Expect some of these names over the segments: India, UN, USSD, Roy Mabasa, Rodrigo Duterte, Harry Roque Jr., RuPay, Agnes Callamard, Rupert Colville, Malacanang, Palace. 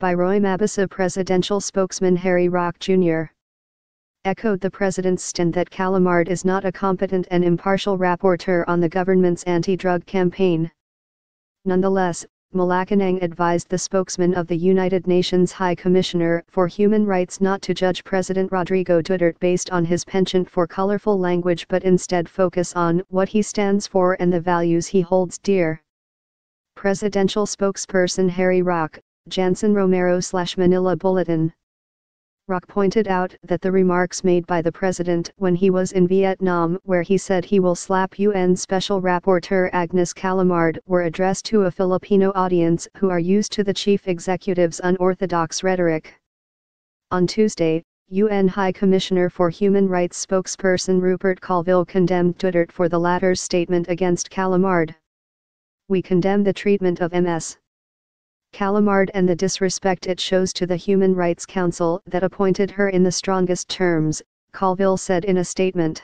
by Roy Mabasa. Presidential spokesman Harry Roque Jr. echoed the president's stint that Callamard is not a competent and impartial rapporteur on the government's anti-drug campaign. Nonetheless, Malacanang advised the spokesman of the United Nations High Commissioner for Human Rights not to judge President Rodrigo Duterte based on his penchant for colorful language, but instead focus on what he stands for and the values he holds dear. Presidential spokesperson Harry Roque, Jansen Romero/Manila Bulletin. Roque pointed out that the remarks made by the president when he was in Vietnam, where he said he will slap UN Special Rapporteur Agnes Callamard, were addressed to a Filipino audience who are used to the chief executive's unorthodox rhetoric. On Tuesday, UN High Commissioner for Human Rights spokesperson Rupert Colville condemned Duterte for the latter's statement against Callamard. "We condemn the treatment of Ms. Callamard and the disrespect it shows to the Human Rights Council that appointed her in the strongest terms," Colville said in a statement.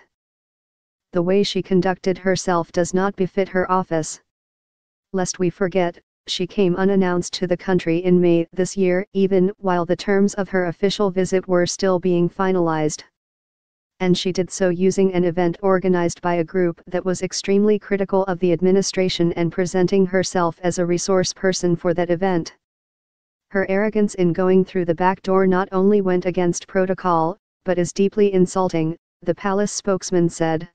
"The way she conducted herself does not befit her office. Lest we forget, she came unannounced to the country in May this year, even while the terms of her official visit were still being finalized. And she did so using an event organized by a group that was extremely critical of the administration and presenting herself as a resource person for that event. Her arrogance in going through the back door not only went against protocol, but is deeply insulting," the palace spokesman said.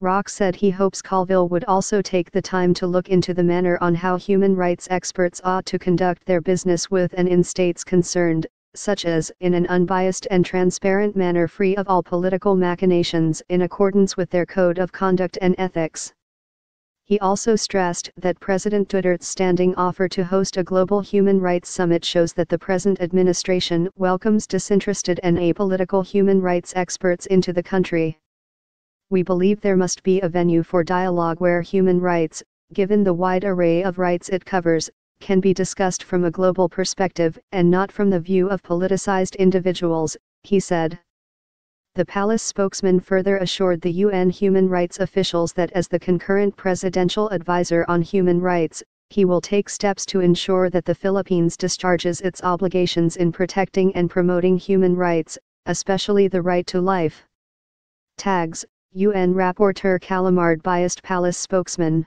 Roque said he hopes Colville would also take the time to look into the manner on how human rights experts ought to conduct their business with and in states concerned, such as in an unbiased and transparent manner free of all political machinations in accordance with their code of conduct and ethics." He also stressed that President Duterte's standing offer to host a global human rights summit shows that the present administration welcomes disinterested and apolitical human rights experts into the country. "We believe there must be a venue for dialogue where human rights, given the wide array of rights it covers, can be discussed from a global perspective and not from the view of politicized individuals," he said. The palace spokesman further assured the UN human rights officials that as the concurrent presidential advisor on human rights, he will take steps to ensure that the Philippines discharges its obligations in protecting and promoting human rights, especially the right to life. Tags: UN Rapporteur Callamard biased, palace spokesman.